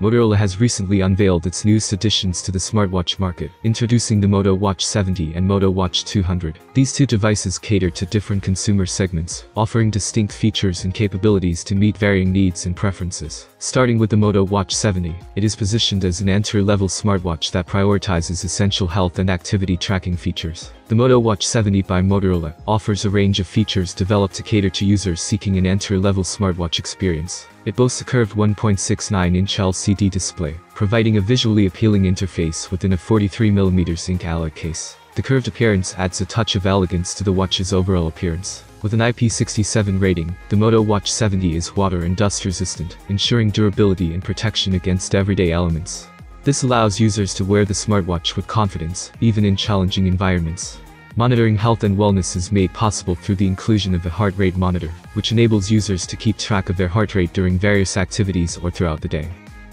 Motorola has recently unveiled its newest additions to the smartwatch market, introducing the Moto Watch 70 and Moto Watch 200. These two devices cater to different consumer segments, offering distinct features and capabilities to meet varying needs and preferences. Starting with the Moto Watch 70, it is positioned as an entry-level smartwatch that prioritizes essential health and activity tracking features. The Moto Watch 70 by Motorola offers a range of features developed to cater to users seeking an entry-level smartwatch experience. It boasts a curved 1.69-inch LCD display, providing a visually appealing interface within a 43mm ink alloy case. The curved appearance adds a touch of elegance to the watch's overall appearance. With an IP67 rating, the Moto Watch 70 is water and dust resistant, ensuring durability and protection against everyday elements. This allows users to wear the smartwatch with confidence, even in challenging environments. Monitoring health and wellness is made possible through the inclusion of a heart rate monitor, which enables users to keep track of their heart rate during various activities or throughout the day.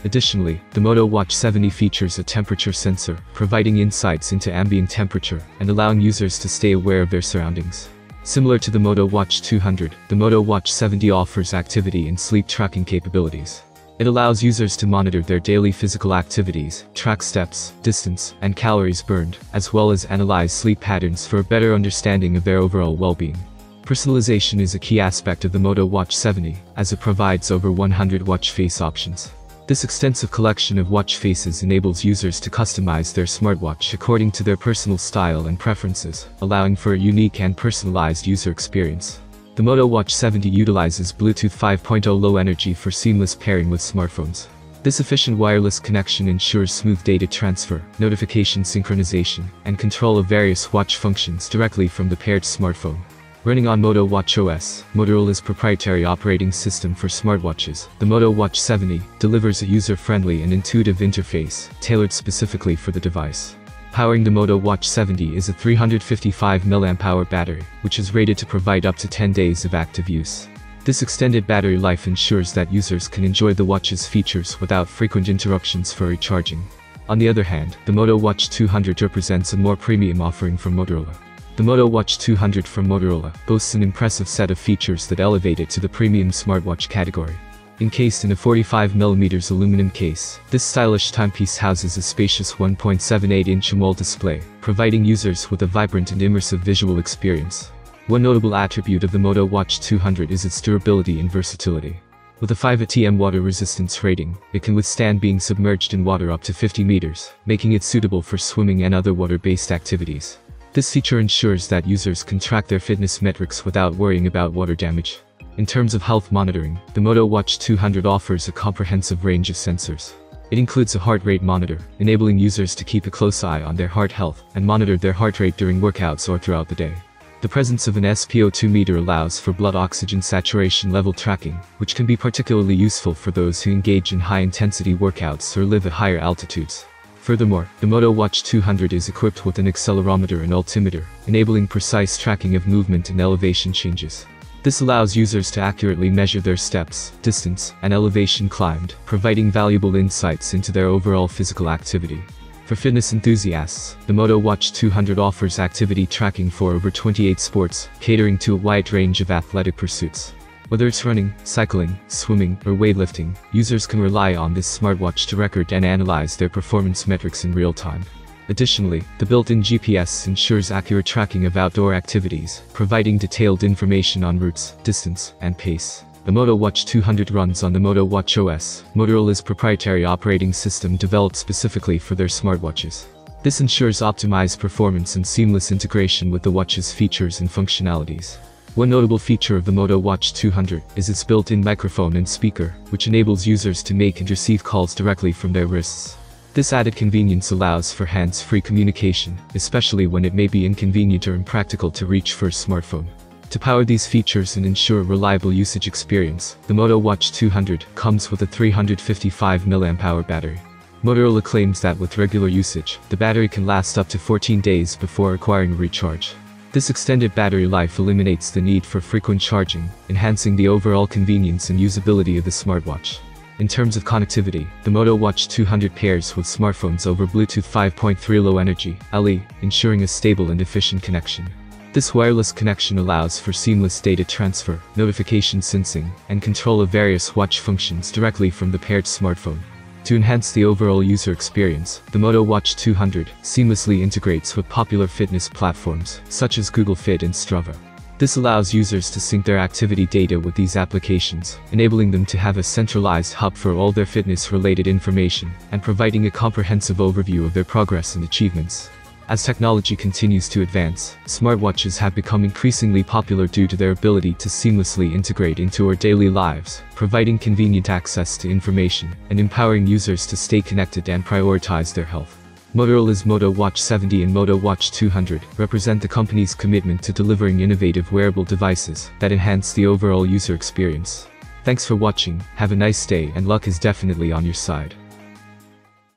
Additionally, the Moto Watch 70 features a temperature sensor, providing insights into ambient temperature and allowing users to stay aware of their surroundings. Similar to the Moto Watch 200, the Moto Watch 70 offers activity and sleep tracking capabilities. It allows users to monitor their daily physical activities, track steps, distance, and calories burned, as well as analyze sleep patterns for a better understanding of their overall well-being. Personalization is a key aspect of the Moto Watch 70, as it provides over 100 watch face options. This extensive collection of watch faces enables users to customize their smartwatch according to their personal style and preferences, allowing for a unique and personalized user experience. The Moto Watch 70 utilizes Bluetooth 5.0 low energy for seamless pairing with smartphones. This efficient wireless connection ensures smooth data transfer, notification synchronization, and control of various watch functions directly from the paired smartphone. Running on Moto Watch OS, Motorola's proprietary operating system for smartwatches, the Moto Watch 70 delivers a user-friendly and intuitive interface, tailored specifically for the device. Powering the Moto Watch 70 is a 355 mAh battery, which is rated to provide up to 10 days of active use. This extended battery life ensures that users can enjoy the watch's features without frequent interruptions for recharging. On the other hand, the Moto Watch 200 represents a more premium offering from Motorola. The Moto Watch 200 from Motorola boasts an impressive set of features that elevate it to the premium smartwatch category. Encased in a 45mm aluminum case, this stylish timepiece houses a spacious 1.78-inch AMOLED display, providing users with a vibrant and immersive visual experience. One notable attribute of the Moto Watch 200 is its durability and versatility. With a 5 ATM water resistance rating, it can withstand being submerged in water up to 50 meters, making it suitable for swimming and other water-based activities. This feature ensures that users can track their fitness metrics without worrying about water damage. In terms of health monitoring, the Moto Watch 200 offers a comprehensive range of sensors. It includes a heart rate monitor, enabling users to keep a close eye on their heart health and monitor their heart rate during workouts or throughout the day. The presence of an SpO2 meter allows for blood oxygen saturation level tracking, which can be particularly useful for those who engage in high-intensity workouts or live at higher altitudes. Furthermore, the Moto Watch 200 is equipped with an accelerometer and altimeter, enabling precise tracking of movement and elevation changes. This allows users to accurately measure their steps, distance, and elevation climbed, providing valuable insights into their overall physical activity. For fitness enthusiasts, the Moto Watch 200 offers activity tracking for over 28 sports, catering to a wide range of athletic pursuits. Whether it's running, cycling, swimming, or weightlifting, users can rely on this smartwatch to record and analyze their performance metrics in real time. Additionally, the built-in GPS ensures accurate tracking of outdoor activities, providing detailed information on routes, distance, and pace. The Moto Watch 200 runs on the Moto Watch OS, Motorola's proprietary operating system developed specifically for their smartwatches. This ensures optimized performance and seamless integration with the watch's features and functionalities. One notable feature of the Moto Watch 200 is its built-in microphone and speaker, which enables users to make and receive calls directly from their wrists. This added convenience allows for hands-free communication, especially when it may be inconvenient or impractical to reach for a smartphone. To power these features and ensure a reliable usage experience, the Moto Watch 200 comes with a 355 mAh battery. Motorola claims that with regular usage, the battery can last up to 14 days before requiring a recharge. This extended battery life eliminates the need for frequent charging, enhancing the overall convenience and usability of the smartwatch. In terms of connectivity, the Moto Watch 200 pairs with smartphones over Bluetooth 5.3 Low Energy (LE), ensuring a stable and efficient connection. This wireless connection allows for seamless data transfer, notification sensing, and control of various watch functions directly from the paired smartphone. To enhance the overall user experience, the Moto Watch 200 seamlessly integrates with popular fitness platforms such as Google Fit and Strava. This allows users to sync their activity data with these applications, enabling them to have a centralized hub for all their fitness-related information and providing a comprehensive overview of their progress and achievements. As technology continues to advance, smartwatches have become increasingly popular due to their ability to seamlessly integrate into our daily lives, providing convenient access to information and empowering users to stay connected and prioritize their health. Motorola's Moto Watch 70 and Moto Watch 200 represent the company's commitment to delivering innovative wearable devices that enhance the overall user experience. Thanks for watching, have a nice day, and luck is definitely on your side.